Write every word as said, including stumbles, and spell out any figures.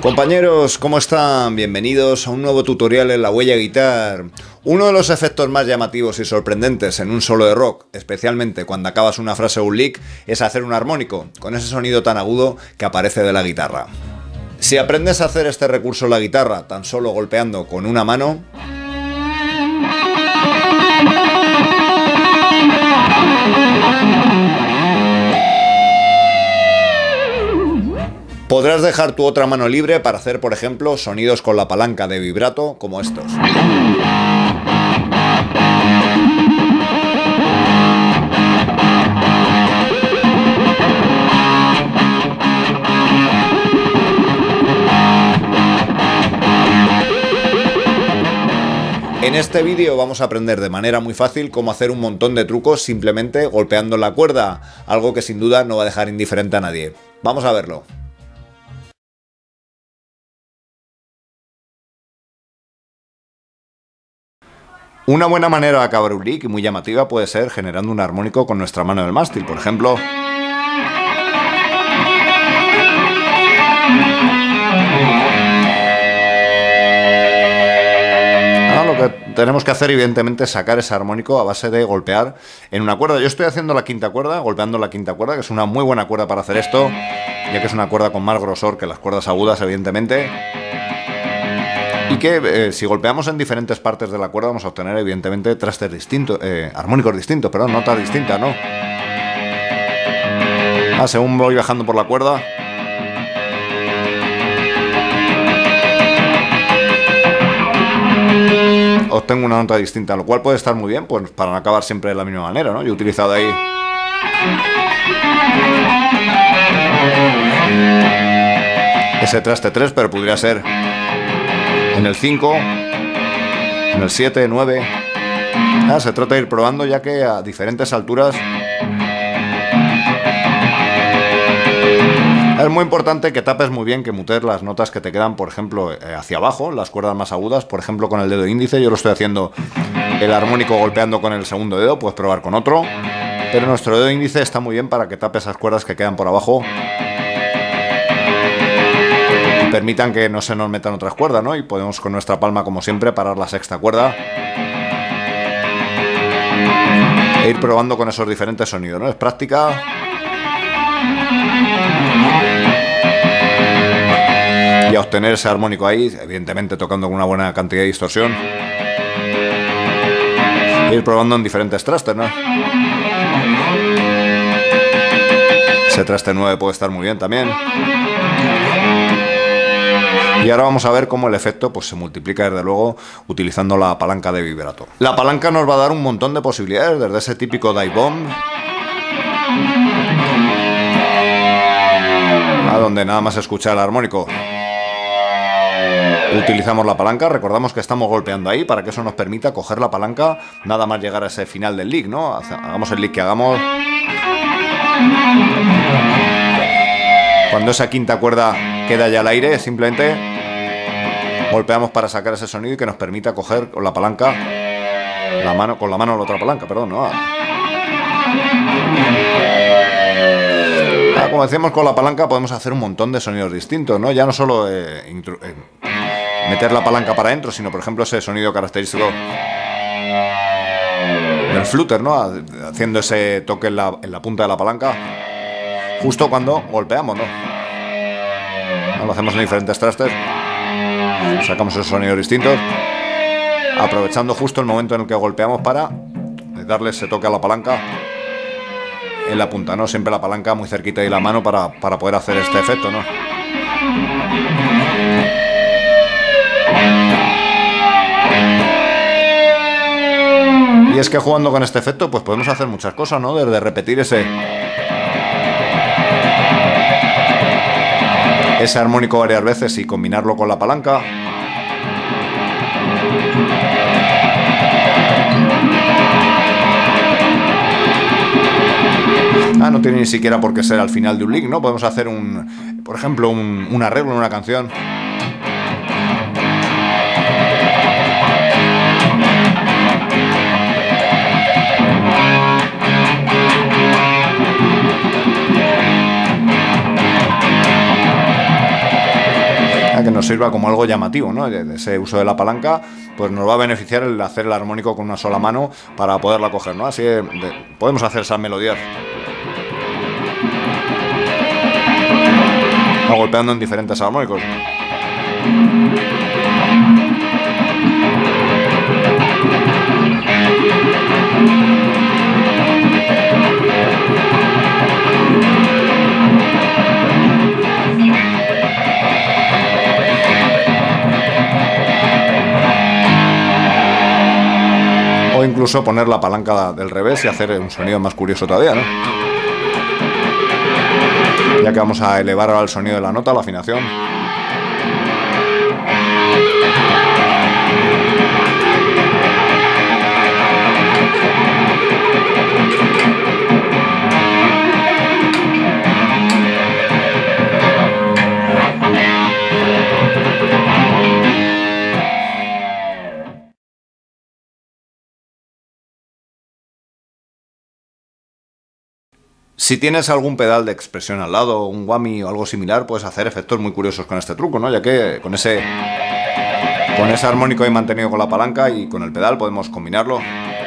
Compañeros, ¿cómo están? Bienvenidos a un nuevo tutorial en Lahuellaguitar. Uno de los efectos más llamativos y sorprendentes en un solo de rock, especialmente cuando acabas una frase o un lick, es hacer un armónico, con ese sonido tan agudo que aparece de la guitarra. Si aprendes a hacer este recurso en la guitarra tan solo golpeando con una mano, podrás dejar tu otra mano libre para hacer, por ejemplo, sonidos con la palanca de vibrato como estos. En este vídeo vamos a aprender de manera muy fácil cómo hacer un montón de trucos simplemente golpeando la cuerda, algo que sin duda no va a dejar indiferente a nadie. Vamos a verlo. Una buena manera de acabar un lick y muy llamativa puede ser generando un armónico con nuestra mano del mástil, por ejemplo. Ahora lo que tenemos que hacer, evidentemente, es sacar ese armónico a base de golpear en una cuerda. Yo estoy haciendo la quinta cuerda, golpeando la quinta cuerda, que es una muy buena cuerda para hacer esto, ya que es una cuerda con más grosor que las cuerdas agudas, evidentemente. Y que eh, si golpeamos en diferentes partes de la cuerda vamos a obtener evidentemente trastes distintos, eh, armónicos distintos, perdón, notas distintas, ¿no? Ah, según voy bajando por la cuerda. Obtengo una nota distinta, lo cual puede estar muy bien, pues para no acabar siempre de la misma manera, ¿no? Yo he utilizado ahí. Ese traste tres, pero podría ser en el cinco, en el siete, nueve. Ah, se trata de ir probando, ya que a diferentes alturas es muy importante que tapes muy bien, que mutees las notas que te quedan, por ejemplo, hacia abajo, las cuerdas más agudas, por ejemplo, con el dedo índice. Yo lo estoy haciendo el armónico golpeando con el segundo dedo, puedes probar con otro, pero nuestro dedo índice está muy bien para que tapes esas cuerdas que quedan por abajo, permitan que no se nos metan otras cuerdas, ¿no? Y podemos con nuestra palma, como siempre, parar la sexta cuerda e ir probando con esos diferentes sonidos, ¿no? Es práctica. Y a obtener ese armónico ahí, evidentemente tocando con una buena cantidad de distorsión. E ir probando en diferentes trastes, ¿no? Ese traste nueve puede estar muy bien también. Y ahora vamos a ver cómo el efecto pues, se multiplica, desde luego, utilizando la palanca de vibrato. La palanca nos va a dar un montón de posibilidades, desde ese típico dive bomb, a donde nada más escuchar el armónico utilizamos la palanca, recordamos que estamos golpeando ahí para que eso nos permita coger la palanca nada más llegar a ese final del lick, ¿no? Hagamos el lick que hagamos. Cuando esa quinta cuerda queda ya al aire, simplemente golpeamos para sacar ese sonido y que nos permita coger con la palanca, la mano, con la mano la otra palanca, perdón, ¿no? Ah, como decíamos, con la palanca podemos hacer un montón de sonidos distintos, ¿no? Ya no solo eh, eh, meter la palanca para adentro, sino, por ejemplo, ese sonido característico del flutter, ¿no? Haciendo ese toque en la, en la punta de la palanca justo cuando golpeamos, ¿no? Lo hacemos en diferentes trastes, sacamos esos sonidos distintos, aprovechando justo el momento en el que golpeamos para darle ese toque a la palanca en la punta, ¿no? Siempre la palanca muy cerquita y la mano para, para poder hacer este efecto, ¿no? Y es que jugando con este efecto pues podemos hacer muchas cosas, ¿no? Desde repetir ese ese armónico varias veces y combinarlo con la palanca, ah, no tiene ni siquiera por qué ser al final de un lick, ¿no? Podemos hacer un, por ejemplo, un, un arreglo en una canción ¿eh? Que nos sirva como algo llamativo, ¿no? Ese uso de la palanca pues nos va a beneficiar el hacer el armónico con una sola mano para poderla coger, ¿no? Así que podemos hacer esas melodías golpeando en diferentes armónicos. O incluso poner la palanca del revés y hacer un sonido más curioso todavía, ¿no? Ya que vamos a elevar ahora el sonido de la nota, la afinación. Si tienes algún pedal de expresión al lado, un whammy o algo similar, puedes hacer efectos muy curiosos con este truco, ¿no? Ya que con ese, con ese armónico ahí mantenido con la palanca y con el pedal podemos combinarlo.